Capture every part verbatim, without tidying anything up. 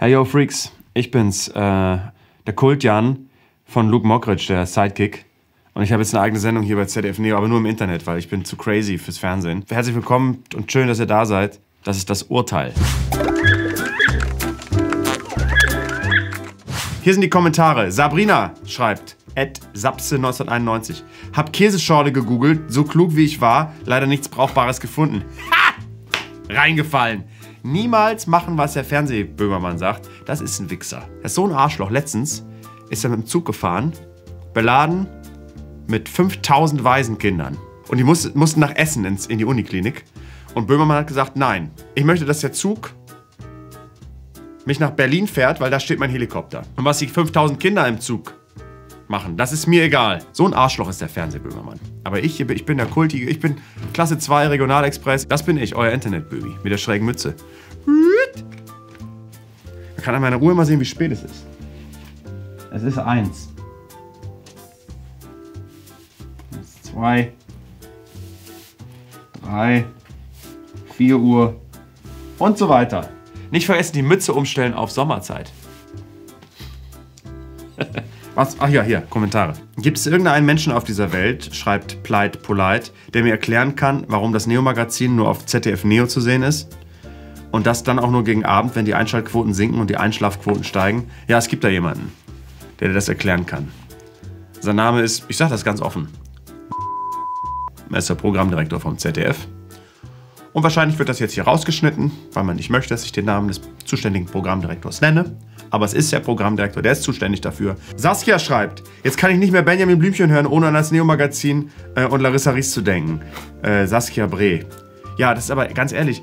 Hey yo Freaks, ich bin's, äh, der Kult-Jan von Luke Mockridge, der Sidekick. Und ich habe jetzt eine eigene Sendung hier bei Z D F Neo, aber nur im Internet, weil ich bin zu crazy fürs Fernsehen. Herzlich willkommen und schön, dass ihr da seid. Das ist das Urteil. Hier sind die Kommentare. Sabrina schreibt, at sapse neunzehnhunderteinundneunzig. Hab Käseschorle gegoogelt, so klug wie ich war, leider nichts Brauchbares gefunden. Ha! Reingefallen. Niemals machen, was der Fernsehböhmermann sagt. Das ist ein Wichser. Das ist so ein Arschloch. Letztens ist er mit dem Zug gefahren, beladen mit fünftausend Waisenkindern. Und die mussten, mussten nach Essen ins, in die Uniklinik. Und Böhmermann hat gesagt, nein, ich möchte, dass der Zug mich nach Berlin fährt, weil da steht mein Helikopter. Und was die fünftausend Kinder im Zug machen, das ist mir egal. So ein Arschloch ist der Fernsehböhmermann. Aber ich, ich bin der Kultige, ich bin Klasse zwei Regionalexpress. Das bin ich, euer Internetböbi mit der schrägen Mütze. Man kann an meiner Uhr mal sehen, wie spät es ist. Es ist eins. Es ist zwei. Drei. Vier Uhr. Und so weiter. Nicht vergessen, die Mütze umstellen auf Sommerzeit. Was? Ach ja, hier, Kommentare. Gibt es irgendeinen Menschen auf dieser Welt, schreibt Pleit Polite, der mir erklären kann, warum das Neo-Magazin nur auf Z D F Neo zu sehen ist? Und das dann auch nur gegen Abend, wenn die Einschaltquoten sinken und die Einschlafquoten steigen? Ja, es gibt da jemanden, der dir das erklären kann. Sein Name ist, ich sag das ganz offen, er ist der Programmdirektor vom Z D F. Und wahrscheinlich wird das jetzt hier rausgeschnitten, weil man nicht möchte, dass ich den Namen des zuständigen Programmdirektors nenne. Aber es ist der Programmdirektor, der ist zuständig dafür. Saskia schreibt, jetzt kann ich nicht mehr Benjamin Blümchen hören, ohne an das Neo-Magazin äh, und Larissa Ries zu denken. Äh, Saskia Bre. Ja, das ist aber ganz ehrlich,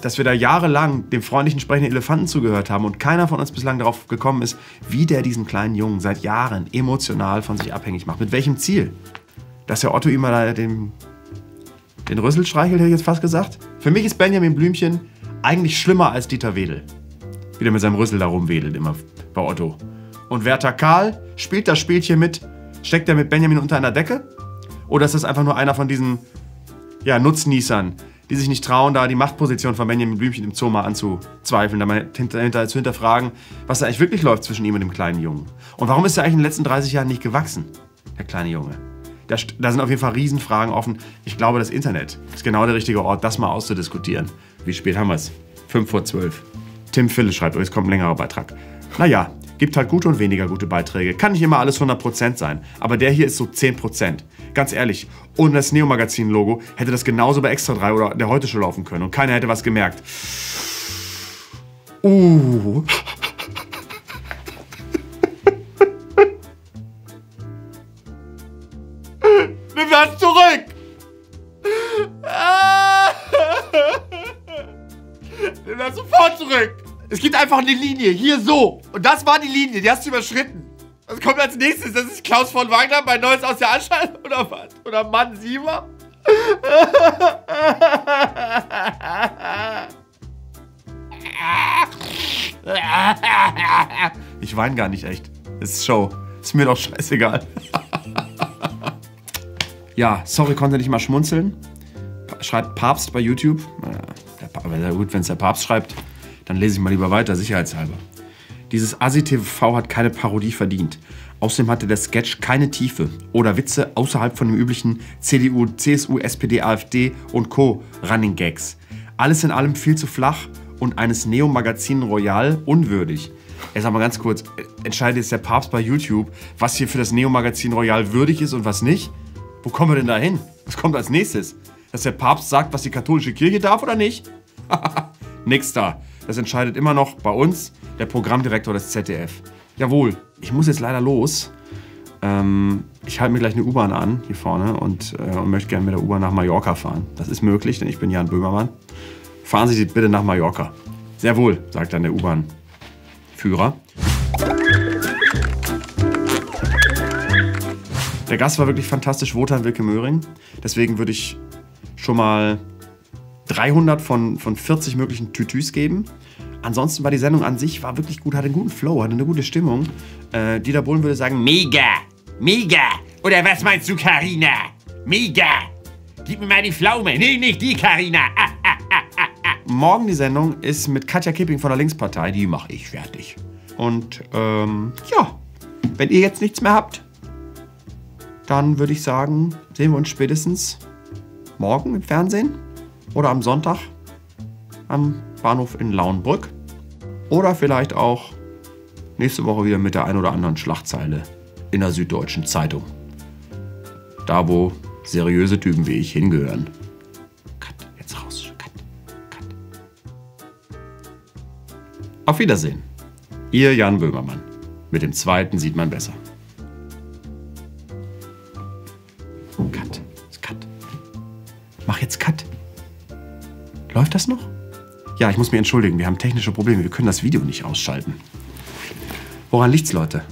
dass wir da jahrelang dem freundlichen sprechenden Elefanten zugehört haben und keiner von uns bislang darauf gekommen ist, wie der diesen kleinen Jungen seit Jahren emotional von sich abhängig macht. Mit welchem Ziel? Dass der Otto ihm mal den, den Rüssel streichelt, hätte ich jetzt fast gesagt. Für mich ist Benjamin Blümchen eigentlich schlimmer als Dieter Wedel. Wieder mit seinem Rüssel da rumwedelt, immer bei Otto. Und Werther Kahl spielt das Spielchen mit, steckt er mit Benjamin unter einer Decke? Oder ist das einfach nur einer von diesen ja, Nutznießern, die sich nicht trauen, da die Machtposition von Benjamin Blümchen im Zoo mal anzuzweifeln, da mal hinterher zu hinterfragen, was da eigentlich wirklich läuft zwischen ihm und dem kleinen Jungen? Und warum ist er eigentlich in den letzten dreißig Jahren nicht gewachsen, der kleine Junge? Da, da sind auf jeden Fall Riesenfragen offen. Ich glaube, das Internet ist genau der richtige Ort, das mal auszudiskutieren. Wie spät haben wir es? fünf vor zwölf. Tim Phille schreibt, jetzt kommt ein längerer Beitrag. Naja, gibt halt gute und weniger gute Beiträge. Kann nicht immer alles hundert Prozent sein, aber der hier ist so zehn Prozent. Ganz ehrlich, ohne das Neo-Magazin-Logo hätte das genauso bei Extra drei oder der Heute Show laufen können und keiner hätte was gemerkt. Uh. Nimm das zurück! Nimm das sofort zurück! Es gibt einfach eine Linie, hier so. Und das war die Linie, die hast du überschritten. Was kommt als nächstes? Das ist Klaus von Wagner bei Neues aus der Anstalt? Oder was? Oder Mann Sieber? Ich weine gar nicht echt. Das ist Show. Ist mir doch scheißegal. Ja, sorry, konnte nicht mal schmunzeln. Schreibt Papst bei YouTube. Naja, gut, wenn es der Papst schreibt. Dann lese ich mal lieber weiter, sicherheitshalber. Dieses Assi-T V hat keine Parodie verdient. Außerdem hatte der Sketch keine Tiefe oder Witze außerhalb von dem üblichen C D U, C S U, S P D, AfD und Co. Running Gags. Alles in allem viel zu flach und eines Neo Magazin Royale unwürdig. Jetzt mal ganz kurz, entscheidet jetzt der Papst bei YouTube, was hier für das Neo Magazin Royale würdig ist und was nicht? Wo kommen wir denn da hin? Was kommt als nächstes? Dass der Papst sagt, was die katholische Kirche darf oder nicht? Nix da. Das entscheidet immer noch bei uns der Programmdirektor des Z D F. Jawohl, ich muss jetzt leider los. Ähm, ich halte mir gleich eine U-Bahn an, hier vorne, und, äh, und möchte gerne mit der U-Bahn nach Mallorca fahren. Das ist möglich, denn ich bin Jan Böhmermann. Fahren Sie bitte nach Mallorca. Sehr wohl, sagt dann der U-Bahn-Führer. Der Gast war wirklich fantastisch, Wotan Wilke Möhring. Deswegen würde ich schon mal dreihundert von, von vierzig möglichen Tütüs geben. Ansonsten war die Sendung an sich war wirklich gut, hatte einen guten Flow, hatte eine gute Stimmung. Äh, Dieter Bohlen würde sagen, mega, mega. Oder was meinst du, Carina? Mega. Gib mir mal die Pflaume. Nee, nicht die, Carina. Ah, ah, ah, ah, ah. Morgen die Sendung ist mit Katja Kipping von der Linkspartei. Die mache ich fertig. Und ähm, ja, wenn ihr jetzt nichts mehr habt, dann würde ich sagen, sehen wir uns spätestens morgen im Fernsehen oder am Sonntag am Bahnhof in Lauenbrück. Oder vielleicht auch nächste Woche wieder mit der ein oder anderen Schlagzeile in der Süddeutschen Zeitung. Da, wo seriöse Typen wie ich hingehören. Cut, jetzt raus. Cut, cut. Auf Wiedersehen. Ihr Jan Böhmermann. Mit dem zweiten sieht man besser. Cut, cut. Mach jetzt Cut. Läuft das noch? Ja, ich muss mich entschuldigen. Wir haben technische Probleme. Wir können das Video nicht ausschalten. Woran liegt's, Leute?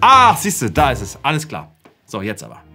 Ach, siehst du, da ist es. Alles klar. So, jetzt aber.